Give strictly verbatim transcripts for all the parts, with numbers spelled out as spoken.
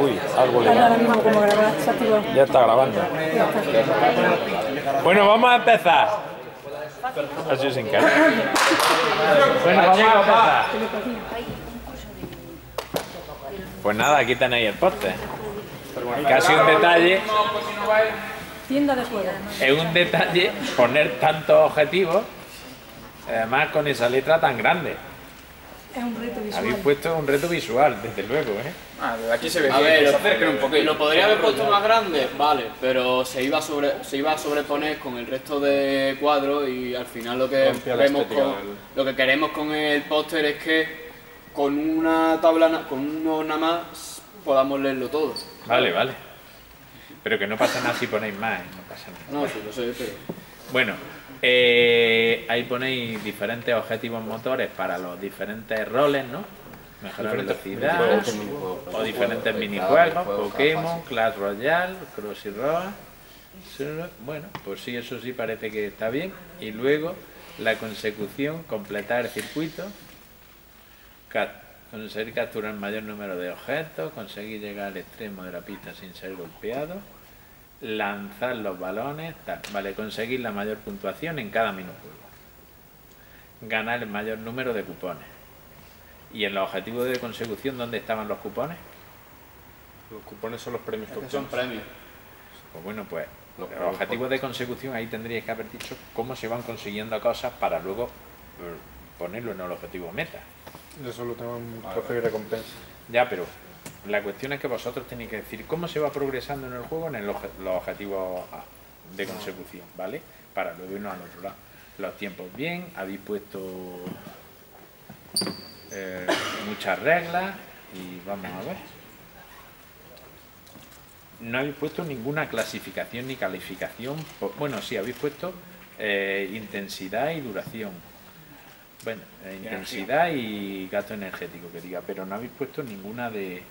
Uy, algo le da. Ya está grabando. Bueno, vamos a empezar. Así sin cara. Bueno, vamos a empezar. Pues nada, aquí tenéis el póster. Casi un detalle. Tienda de juegos. Es un detalle poner tantos objetivos, además con esa letra tan grande. Es un reto visual. Habéis puesto un reto visual, desde luego, ¿eh? Ah, desde aquí se ve. A ver, lo, acerquen un poquito. Lo podría haber puesto más grande, vale, pero se iba, sobre, se iba a sobreponer con el resto de cuadros y al final lo que, vemos con, lo que queremos con el póster es que con una tabla, con uno nada más, podamos leerlo todo. Vale, vale. Pero que no pasa nada si ponéis más, ¿eh? No pasa nada. No, sí, lo sé, pero... Bueno. Eh, ahí ponéis diferentes objetivos motores para los diferentes roles, ¿no? Mejorar velocidad, o diferentes minijuegos, Pokémon, Clash Royale, Crossy Road. Bueno, pues sí, eso sí parece que está bien. Y luego la consecución, completar el circuito, conseguir capturar el mayor número de objetos, conseguir llegar al extremo de la pista sin ser golpeado, lanzar los balones, tal. Vale, conseguir la mayor puntuación en cada minijuego, ganar el mayor número de cupones. ¿Y en los objetivos de consecución dónde estaban los cupones? Los cupones son los premios. Es que son premios. Pues bueno, pues los, los objetivos de consecución ahí tendríais que haber dicho cómo se van consiguiendo cosas para luego ponerlo en el objetivo meta. Eso lo tengo en trofeo y recompensa. Ya, pero... La cuestión es que vosotros tenéis que decir cómo se va progresando en el juego en el oje, los objetivos de consecución, ¿vale? Para luego irnos al otro lado. Los tiempos bien, habéis puesto eh, muchas reglas y vamos a ver. No habéis puesto ninguna clasificación ni calificación. Por, bueno, sí, habéis puesto eh, intensidad y duración. Bueno, eh, intensidad y gasto energético, que diga, pero no habéis puesto ninguna de...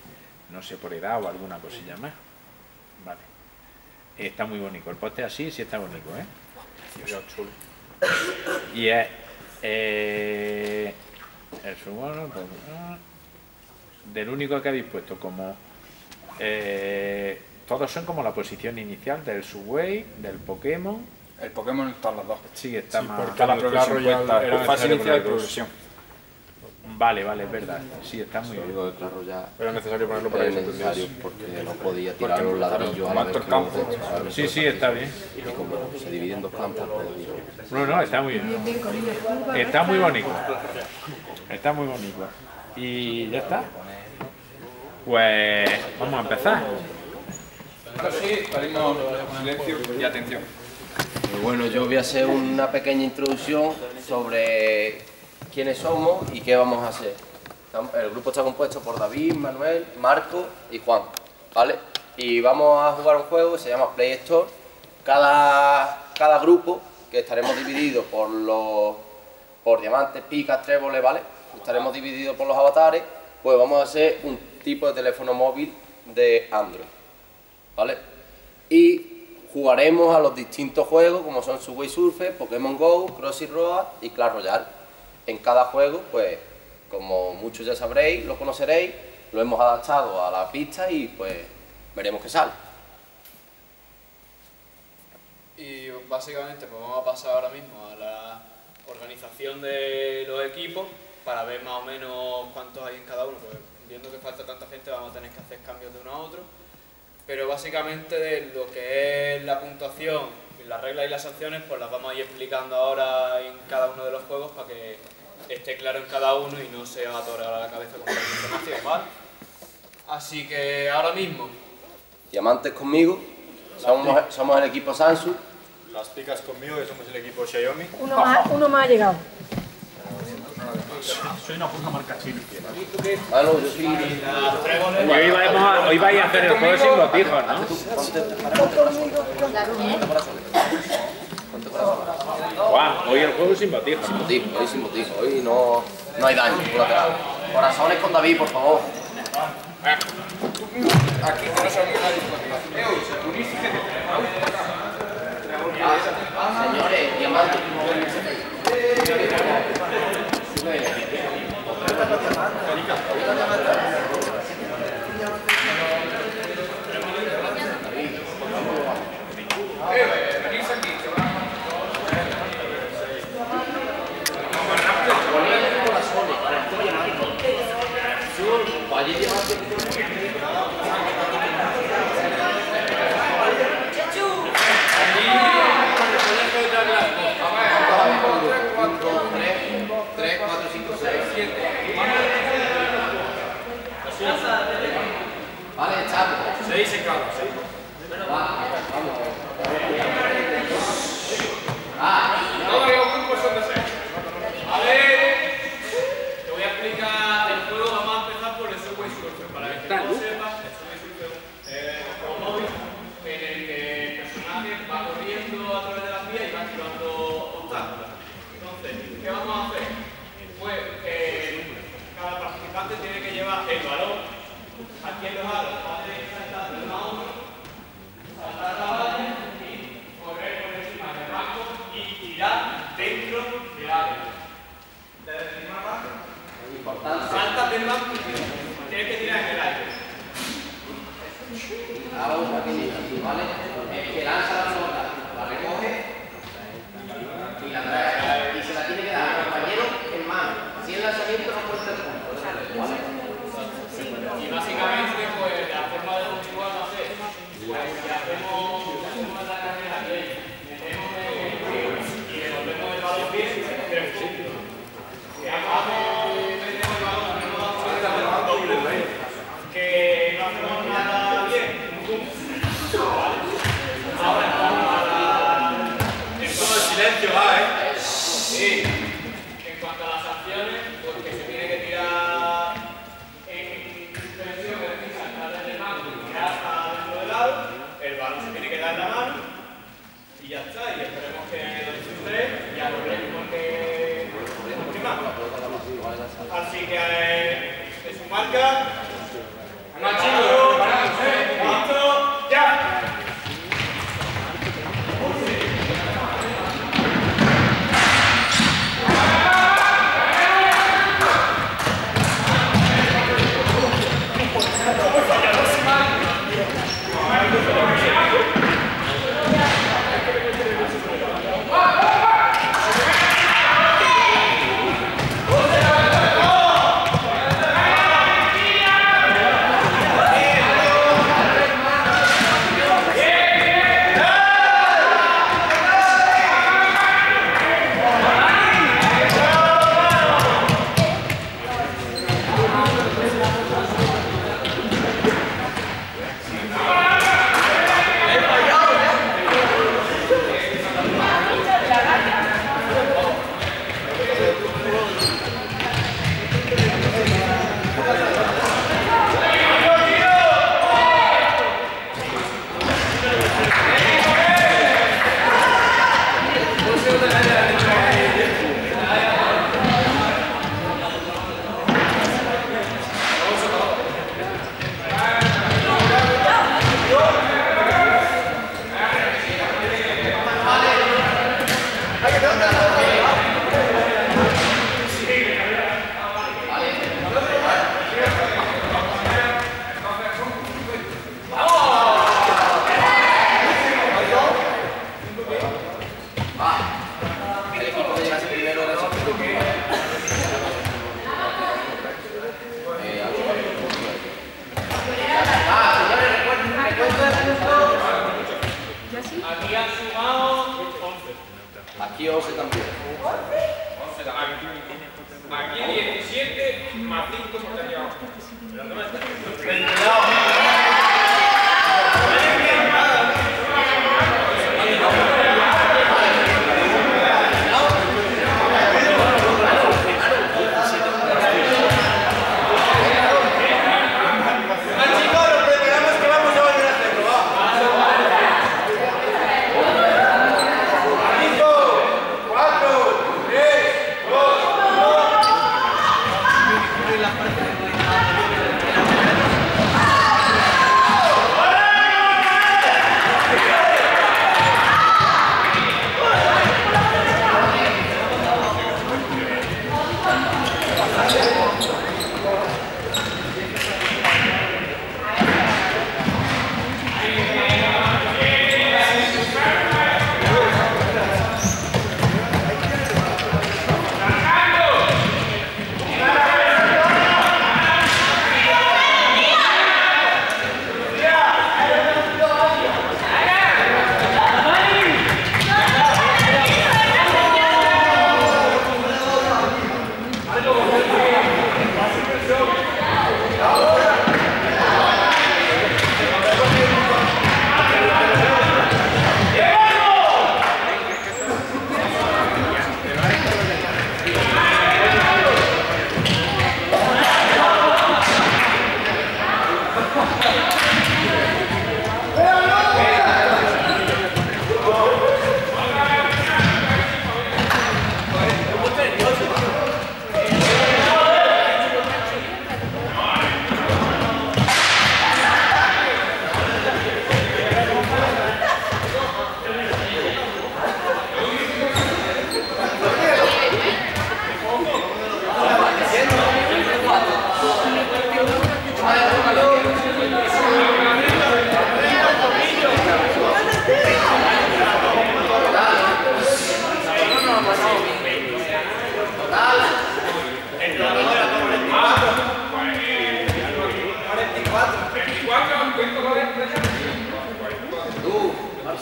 no sé, por edad o alguna cosilla más. Vale. Está muy bonito. El poste así sí está bonito, ¿eh? Dios, chulo. Y es... Eh, el subbono... Del único que habéis puesto como... Eh, todos son como la posición inicial del Subway, del Pokémon... El Pokémon están las dos. Sí, está sí, más... Porque la progresión era fase inicial de progresión. Vale, vale, es verdad. Sí, está muy bien. Digo, claro, ya era necesario ponerlo para que necesario porque no podía tirar los ladrillos a los campos. Sí, sí, está bien. Y como se dividen dos campos. No, no, está muy bien. Está muy bonito. Está muy bonito. Y ya está. Pues vamos a empezar. Sí, pedimos silencio y atención. Bueno, yo voy a hacer una pequeña introducción sobre quiénes somos y qué vamos a hacer. El grupo está compuesto por David, Manuel, Marco y Juan, ¿vale? Y vamos a jugar un juego que se llama Play Store. Cada, cada grupo, que estaremos divididos por los por diamantes, picas, tréboles, ¿vale? Estaremos divididos por los avatares, pues vamos a hacer un tipo de teléfono móvil de Android, ¿vale? Y jugaremos a los distintos juegos como son Subway Surfer, Pokémon Go, Crossy Road y Clash Royale. En cada juego, pues, como muchos ya sabréis, lo conoceréis, lo hemos adaptado a la pista y pues veremos qué sale. Y básicamente pues vamos a pasar ahora mismo a la organización de los equipos para ver más o menos cuántos hay en cada uno, porque viendo que falta tanta gente vamos a tener que hacer cambios de uno a otro. Pero básicamente de lo que es la puntuación, las reglas y las sanciones, pues las vamos a ir explicando ahora en cada uno de los juegos para que esté claro en cada uno y no se atora la cabeza con la información, ¿vale? Así que ahora mismo... Diamantes conmigo, somos, somos el equipo Samsung. Las picas conmigo, que somos el equipo Xiaomi. Uno más, uno más ha llegado. Soy una puta marca chile. Ah, no, yo soy... Hoy vamos a, hoy vais a hacer el juego sin los hijos, ¿no? Guau, hoy el juego sin botijos. Sin botijos, hoy sin botijos. Hoy no, no hay daño, colateral. Corazones con David, por favor. Aquí corazones con David. Señores, diamantes. Gracias. ¡Ah!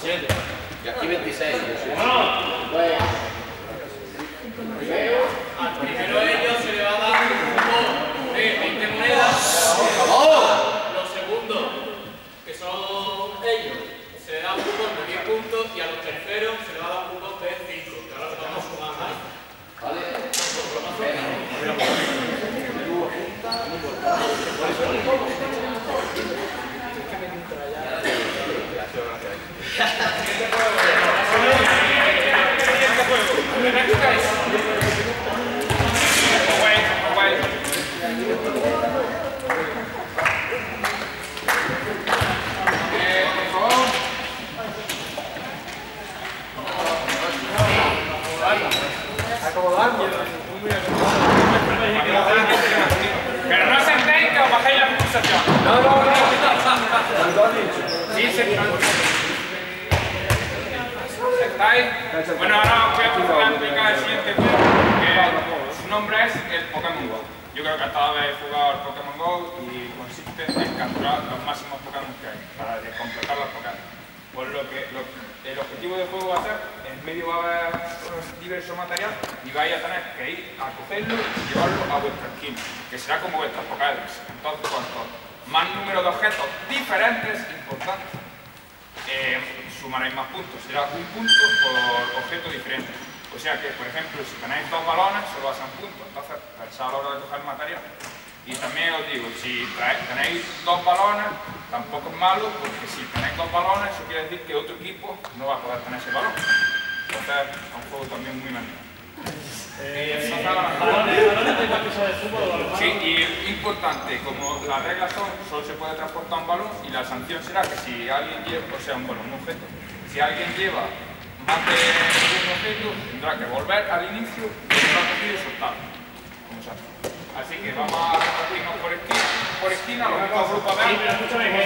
veintisiete. Y aquí veintiséis. No. Bueno. Primero. Al primero de ellos se le va a dar un cupo de veinte monedas. ¡Oh! Los segundos, que son ellos, se le da un cupo de diez puntos y a los terceros se le va a dar un cupo de cinco. Que ahora vamos a sumar más. ¿Vale? Pero no sentéis que os bajáis la pulsación. No, no, no. Sí, señor. ¿Sentáis? Bueno, ahora os voy a explicar el siguiente juego. Su nombre es el Pokémon Go. Yo creo que hasta ahora habéis jugado al Pokémon Go y consiste en capturar los máximos Pokémon que hay para completar los Pokémon. Por lo que lo, el objetivo del juego va a ser, en medio va a haber diverso material y vais a tener que ir a cogerlo y llevarlo a vuestra esquina, que será como vuestras Pokédex. Entonces, cuanto más número de objetos diferentes, importantes, eh, sumaréis más puntos. Será un punto por objeto diferente. O sea que, por ejemplo, si tenéis dos balones, solo va a ser un punto. Entonces, pensad a la hora de coger material. Y también os digo, si tenéis dos balones, tampoco es malo, porque si tenéis dos balones, eso quiere decir que otro equipo no va a poder tener ese balón. Entonces, es un juego también muy malo. Eh, eh, ¿Balones? Sí, y importante, como las reglas son, solo se puede transportar un balón y la sanción será que si alguien lleva, o sea, un balón, un objeto, si alguien lleva más de un objeto, tendrá que volver al inicio, y soltarlo, como se hace. Así que vamos a repartirnos por esquina, por esquina, los mismos grupos de... Sí, pero escúchame, que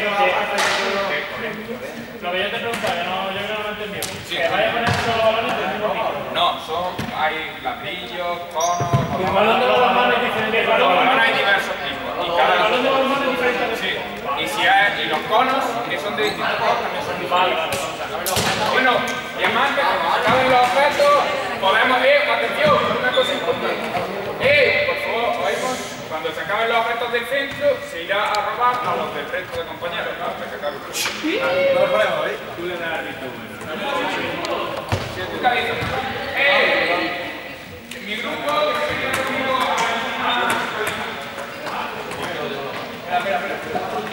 lo que yo te preguntaba, no, yo creo que no entendí. Sí, ¿que vaya a poner solo balones del mismo tipo? No, son, hay ladrillos, conos... El balón de los manos es diferente. El balón hay diversos tipos. El balón de los manos es diferente. Sí, y si hay, y los conos, que son de distintos colores, también son diferentes. Bueno, y además, cuando se acaben los objetos, podemos ir, atención, una cosa importante. ¡Eh! Por favor, oímos, cuando se acaben los objetos del centro, se irá a robar a los del resto de compañeros, ¿no? Hasta que acabe. No lo podemos, ¿eh? Tú le das el visto bueno. Si tú te dices, ¡eh! Mi grupo, que se viene conmigo a... Espera, espera, espera. ¡Vamos!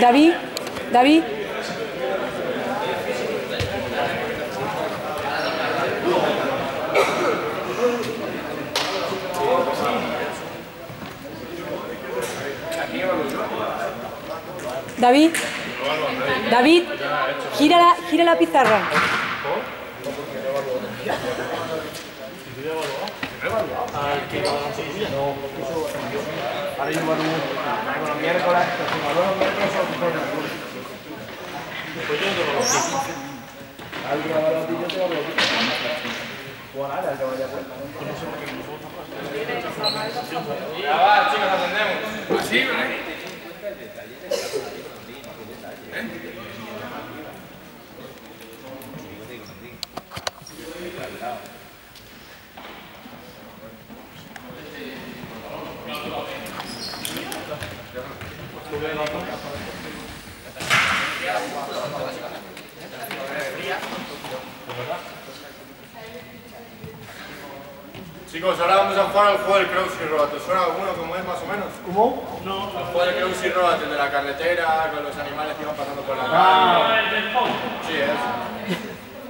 David, David. David, David, gira la, gira la pizarra. Chicos, ahora vamos a jugar al juego del Crossy Road. ¿Os suena alguno como es, más o menos? ¿Cómo? No. El juego del Crossy Road, el de la carretera, con los animales que iban pasando por la calle. Ah, el del fondo. Sí, eso.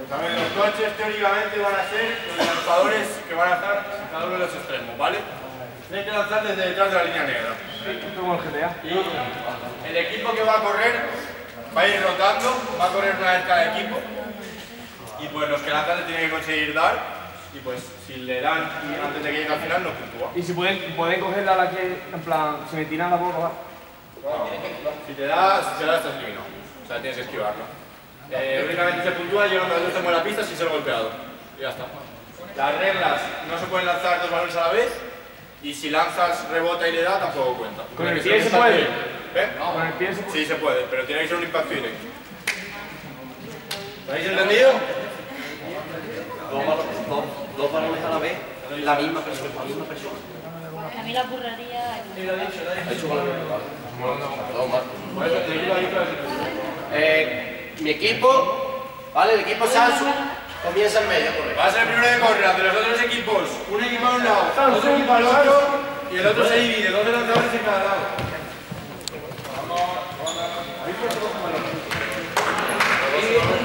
También los coches teóricamente van a ser los lanzadores que van a estar en cada uno de los extremos, ¿vale? Tienes que lanzar desde detrás de la línea negra. Y el equipo que va a correr va a ir rotando, va a correr una vez cada equipo. Y pues los que lanzan le tienen que conseguir dar. Y pues si le dan antes de que llegue al final, no puntúa. Y si pueden, pueden cogerla la que, en plan, se me tiran la boca. No, si te das, si te das, estás eliminado. O sea, tienes que esquivarlo. Eh, únicamente se puntúa, llega cuando yo tomo la pista sin ser golpeado. Y ya está. Las reglas, no se pueden lanzar dos balones a la vez. Y si lanzas, rebota y le da, tampoco cuenta. ¿Con el pie se puede? ¿Eh? No. ¿Con el pie se puede? Sí, se puede, pero tiene que ser un impacto directo. ¿Lo habéis entendido? Dos balones a la vez, la misma persona. La misma persona. A mí la burraría... lo he hecho, lo he hecho. Bueno, te digo ahí para mi equipo, ¿vale? El equipo Samsung comienza en medio, correcto. Va a ser el primero de correr, de los otros equipos. Un equipo a un lado, otro equipo al otro. Y el otro se divide, dos lanzadores en cada lado. Vamos, vamos.